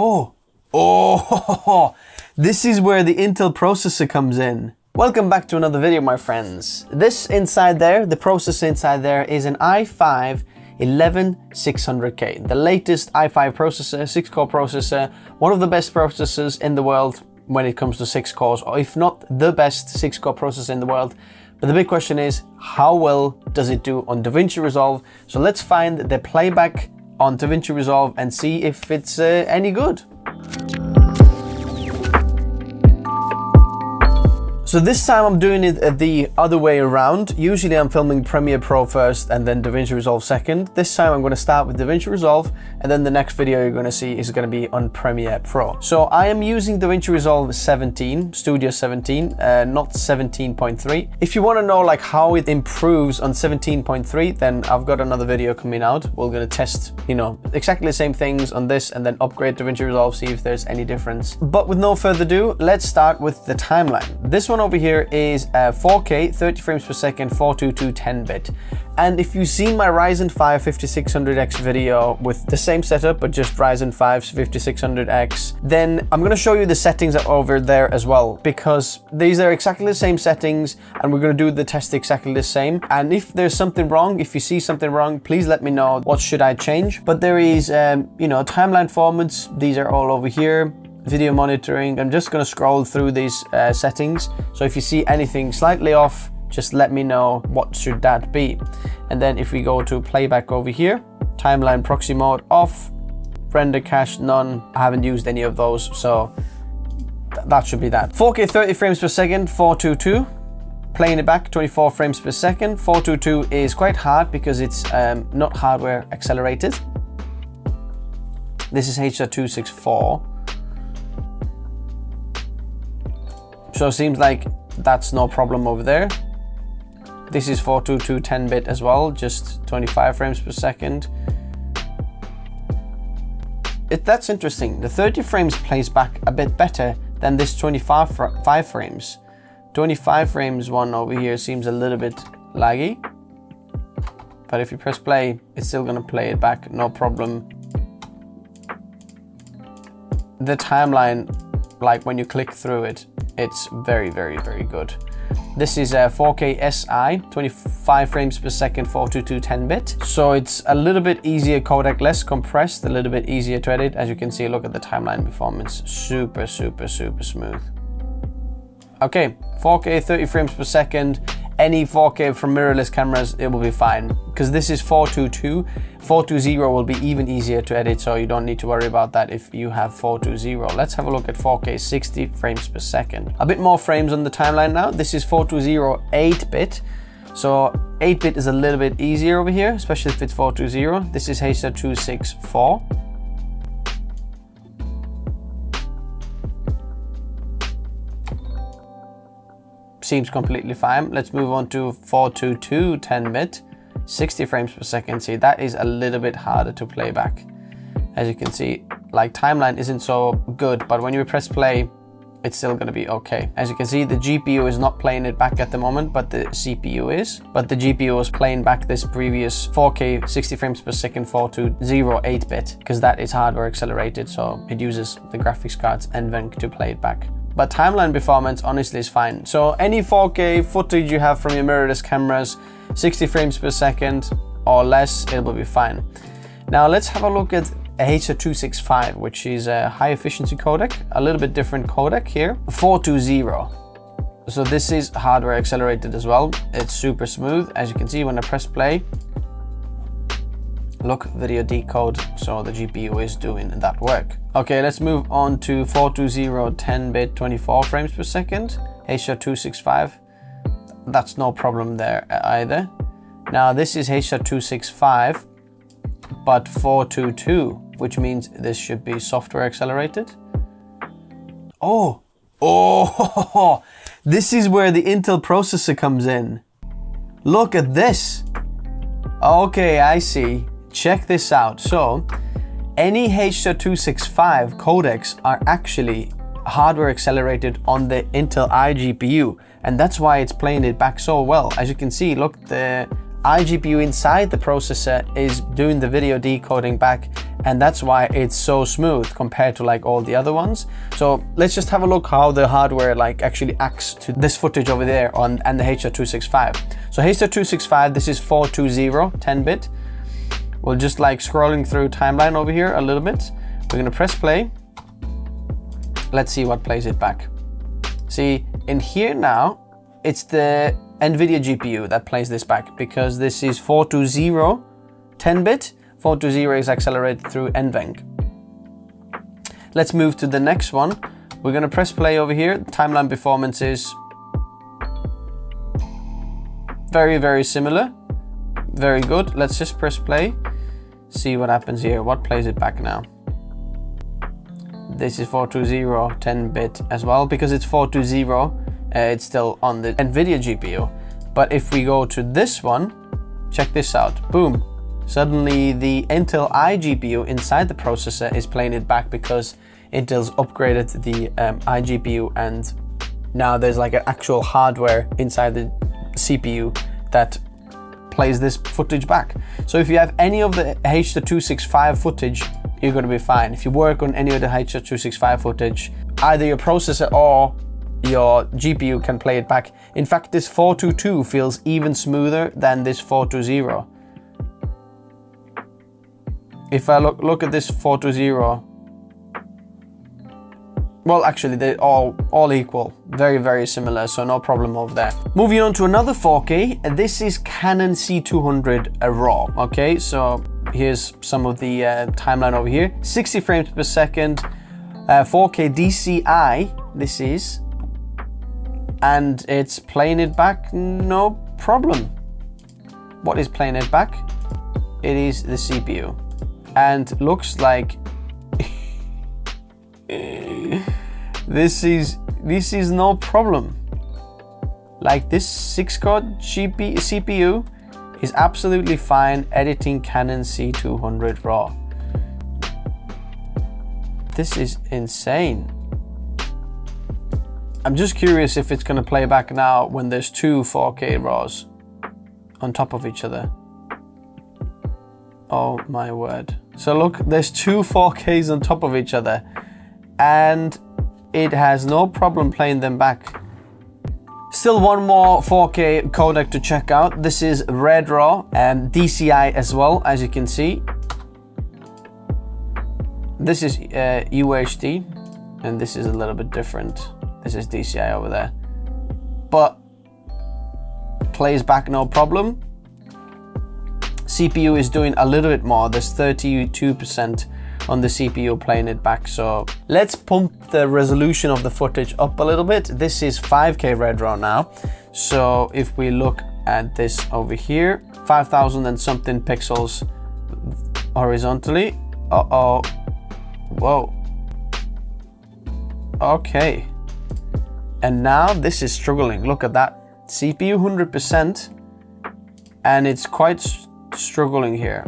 Oh, this is where the Intel processor comes in. Welcome back to another video, my friends. This inside there, the processor inside there is an i5-11600K, the latest i5 processor, 6-core processor, one of the best processors in the world when it comes to 6 cores, or if not the best 6-core processor in the world. But the big question is, how well does it do on DaVinci Resolve? So let's find the playback on DaVinci Resolve and see if it's any good. So this time I'm doing it the other way around. Usually I'm filming Premiere Pro first and then DaVinci Resolve second. This time I'm going to start with DaVinci Resolve, and then the next video you're going to see is going to be on Premiere Pro. So I am using DaVinci Resolve 17, Studio 17, not 17.3. If you want to know like how it improves on 17.3, then I've got another video coming out. We're going to test, you know, exactly the same things on this and then upgrade DaVinci Resolve, see if there's any difference. But with no further ado, let's start with the timeline. This one over here is 4K 30 frames per second 422 10-bit, and if you've seen my Ryzen 5 5600X video with the same setup but just Ryzen 5 5600X, then I'm going to show you the settings over there as well, because these are exactly the same settings and we're going to do the test exactly the same. And if there's something wrong, if you see something wrong, please let me know what should I change. But there is you know, timeline formats, these are all over here, video monitoring. I'm just going to scroll through these settings, so if you see anything slightly off, just let me know what should that be. And then if we go to playback over here, timeline proxy mode off, render cache none, I haven't used any of those, so that should be that. 4K 30 frames per second 422, playing it back 24 frames per second. 422 is quite hard because it's not hardware accelerated. This is H.264. So it seems like that's no problem over there. This is 422 10-bit as well, just 25 frames per second. That's interesting. The 30 frames plays back a bit better than this 25 frames. 25 frames one over here seems a little bit laggy. But if you press play, it's still gonna play it back, no problem. The timeline, like when you click through it, it's very, very, very good. This is a 4K SI, 25 frames per second, 422 10-bit. So it's a little bit easier codec, less compressed, a little bit easier to edit. As you can see, look at the timeline performance. Super, super, super smooth. Okay, 4K, 30 frames per second. Any 4K from mirrorless cameras, it will be fine. Because this is 422, 420 will be even easier to edit, so you don't need to worry about that if you have 420. Let's have a look at 4K 60 frames per second. A bit more frames on the timeline now. This is 420 8-bit. So 8-bit is a little bit easier over here, especially if it's 420. This is H.264. Seems completely fine. Let's move on to 422 10-bit, 60 frames per second. See, that is a little bit harder to play back. As you can see, like timeline isn't so good, but when you press play, it's still going to be okay. As you can see, the GPU is not playing it back at the moment, but the CPU is. But the GPU is playing back this previous 4K 60 frames per second 420 8-bit, because that is hardware accelerated, so it uses the graphics cards NVENC to play it back. But timeline performance honestly is fine. So any 4K footage you have from your mirrorless cameras, 60 frames per second or less, it will be fine. Now let's have a look at H.265, which is a high efficiency codec, a little bit different codec here, 420. So this is hardware accelerated as well. It's super smooth. As you can see, when I press play, look, video decode, so the GPU is doing that work. Okay, let's move on to 420 10-bit 24 frames per second, H.265. That's no problem there either. Now this is H.265, but 422, which means this should be software accelerated. Oh, this is where the Intel processor comes in. Look at this. Okay, I see. Check this out. So any H.265 codecs are actually hardware accelerated on the Intel iGPU, and that's why it's playing it back so well. As you can see, look, the iGPU inside the processor is doing the video decoding back, and that's why it's so smooth compared to like all the other ones. So let's just have a look how the hardware like actually acts to this footage over there on and the H.265. So H.265, this is 420 10-bit. We'll just like scrolling through timeline over here a little bit. We're gonna press play. Let's see what plays it back. See, in here now, it's the NVIDIA GPU that plays this back, because this is 420 10-bit. 420 is accelerated through NVENC. Let's move to the next one. We're gonna press play over here. Timeline performance is very, very similar. Very good. Let's just press play. See what happens here. What plays it back now? This is 420 10-bit as well, because it's 420. It's still on the NVIDIA GPU. But if we go to this one, check this out. Boom. Suddenly the Intel iGPU inside the processor is playing it back, because Intel's upgraded the iGPU, and now there's like an actual hardware inside the CPU that plays this footage back. So if you have any of the H.265 footage, you're going to be fine. If you work on any of the H.265 footage, either your processor or your GPU can play it back. In fact, this 422 feels even smoother than this 420. If I look at this 420, well, actually they're all equal, very, very similar, so no problem over there. Moving on to another 4K, this is Canon C200 RAW, okay? So here's some of the timeline over here. 60 frames per second, 4K DCI, this is, and it's playing it back, no problem. What is playing it back? It is the CPU, and looks like this is no problem. Like this 6-core CPU is absolutely fine editing Canon C200 RAW. This is insane. I'm just curious if it's gonna play back now when there's two 4K RAWs on top of each other. Oh my word. So look, there's two 4Ks on top of each other, and it has no problem playing them back. Still one more 4K codec to check out. This is Red Raw and DCI as well, as you can see. This is UHD, and this is a little bit different. This is DCI over there, but plays back no problem. CPU is doing a little bit more. There's 32% on the CPU playing it back. So let's pump the resolution of the footage up a little bit. This is 5K Red Raw now. So if we look at this over here, 5,000 and something pixels horizontally. Uh-oh. Whoa. Okay. And now this is struggling. Look at that. CPU 100%, and it's quite struggling here.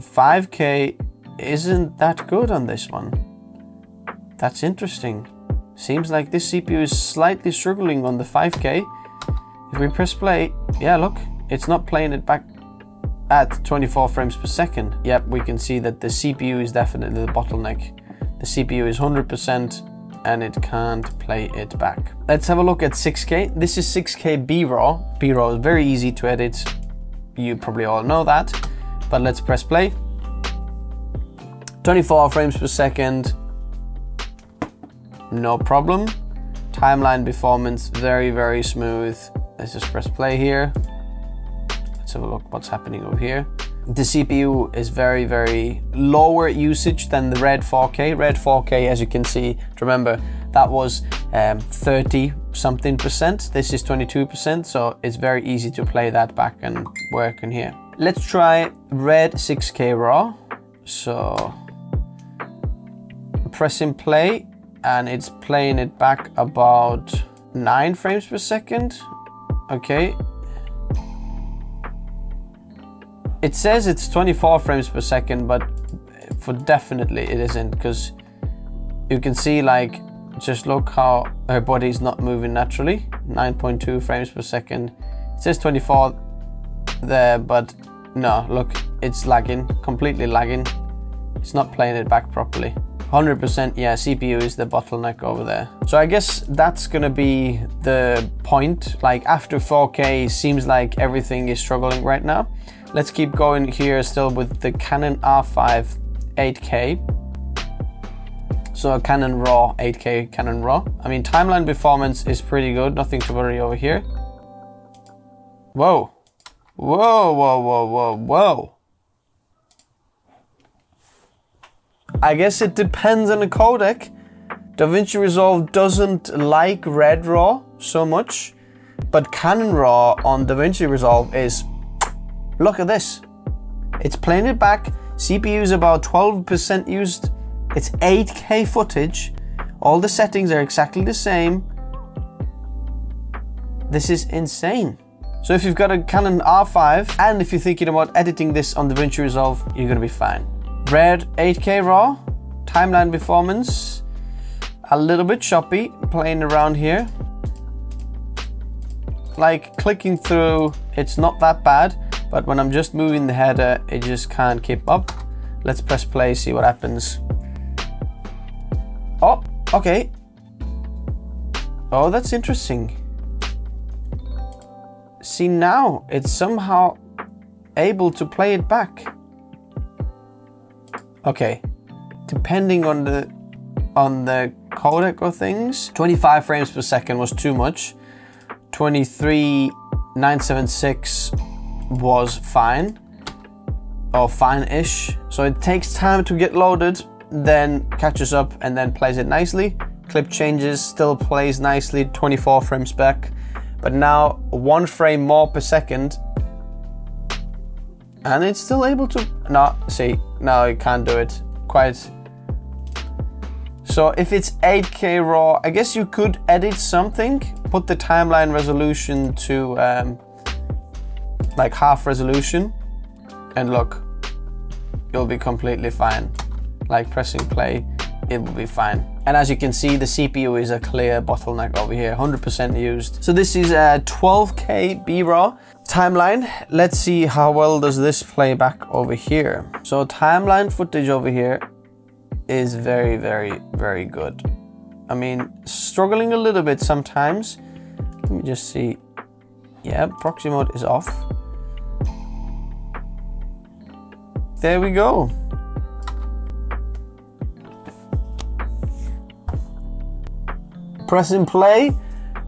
5K isn't that good on this one. That's interesting. Seems like this CPU is slightly struggling on the 5K. If we press play, yeah, look, it's not playing it back at 24 frames per second. Yep, we can see that the CPU is definitely the bottleneck. The CPU is 100%, and it can't play it back. Let's have a look at 6K. This is 6K B-RAW. B-RAW is very easy to edit. You probably all know that, but let's press play. 24 frames per second, no problem. Timeline performance, very, very smooth. Let's just press play here. Let's have a look what's happening over here. The CPU is very, very lower usage than the Red 4K. Red 4K, as you can see, remember, that was 30-something%. This is 22%, so it's very easy to play that back and work in here. Let's try Red 6K RAW. So pressing play, and it's playing it back about 9 frames per second. Okay. It says it's 24 frames per second, but for definitely it isn't, because you can see, like, just look how her body's not moving naturally. 9.2 frames per second. It says 24 there, but no, look, it's lagging, completely lagging. it's not playing it back properly. 100%, yeah, CPU is the bottleneck over there. So I guess that's gonna be the point. Like after 4K, it seems like everything is struggling right now. Let's keep going here still with the Canon R5 8K. So Canon RAW 8K, Canon RAW. I mean, timeline performance is pretty good. Nothing to worry over here. Whoa, whoa, whoa, whoa, whoa, whoa. I guess it depends on the codec. DaVinci Resolve doesn't like Red Raw so much, but Canon Raw on DaVinci Resolve is, look at this. It's playing it back. CPU is about 12% used. It's 8K footage. All the settings are exactly the same. This is insane. So if you've got a Canon R5 and if you're thinking about editing this on DaVinci Resolve, you're gonna be fine. Red 8K RAW, timeline performance, a little bit choppy, playing around here. Like clicking through, it's not that bad, but when I'm just moving the header, it just can't keep up. Let's press play, see what happens. Oh, okay. Oh, that's interesting. See, now it's somehow able to play it back. Okay, depending on the codec or things, 25 frames per second was too much. 23,976 was fine, or fine-ish. So it takes time to get loaded, then catches up and then plays it nicely. Clip changes, still plays nicely, 24 frames back. But now 1 frame more per second, and it's still able to, no, see, no, it can't do it quite. So if it's 8K RAW, I guess you could edit something, put the timeline resolution to like half resolution, and look, you'll be completely fine. Like pressing play, it will be fine. And as you can see, the CPU is a clear bottleneck over here, 100% used. So this is a 12K B-RAW timeline. Let's see how well does this play back over here. So timeline footage over here is very, very, very good. I mean, struggling a little bit sometimes. Let me just see. Yeah, proxy mode is off. There we go. Pressing play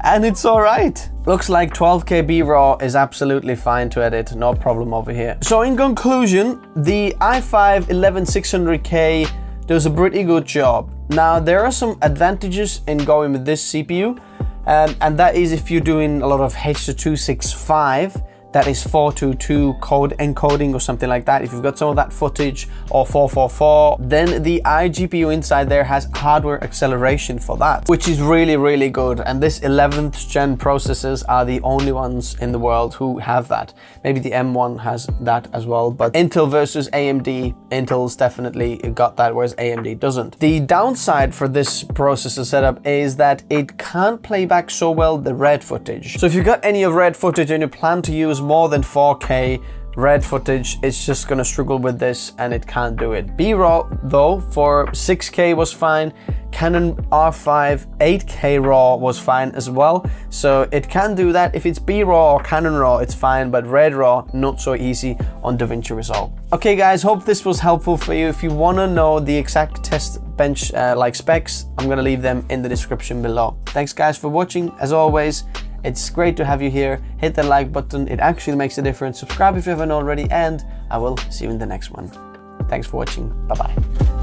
and it's all right. Looks like 12K B-RAW is absolutely fine to edit, no problem over here. So in conclusion, the i5-11600K does a pretty good job. Now there are some advantages in going with this CPU, and that is if you're doing a lot of H.265, that is 422 code encoding or something like that. If you've got some of that footage, or 444, then the iGPU inside there has hardware acceleration for that, which is really, really good. And this 11th gen processors are the only ones in the world who have that. Maybe the M1 has that as well, but Intel versus AMD, Intel's definitely got that, whereas AMD doesn't. The downside for this processor setup is that it can't play back so well the RED footage. So if you've got any of RED footage and you plan to use more than 4K red footage, it's just gonna struggle with this and it can't do it. B-RAW though for 6K was fine. Canon R5 8K RAW was fine as well. So it can do that. If it's B-RAW or Canon RAW, it's fine, but Red RAW, not so easy on DaVinci Resolve. Okay guys, hope this was helpful for you. If you wanna know the exact test bench like specs, I'm gonna leave them in the description below. Thanks guys for watching, as always. It's great to have you here. Hit the like button. It actually makes a difference. Subscribe if you haven't already, and I will see you in the next one. Thanks for watching. Bye-bye.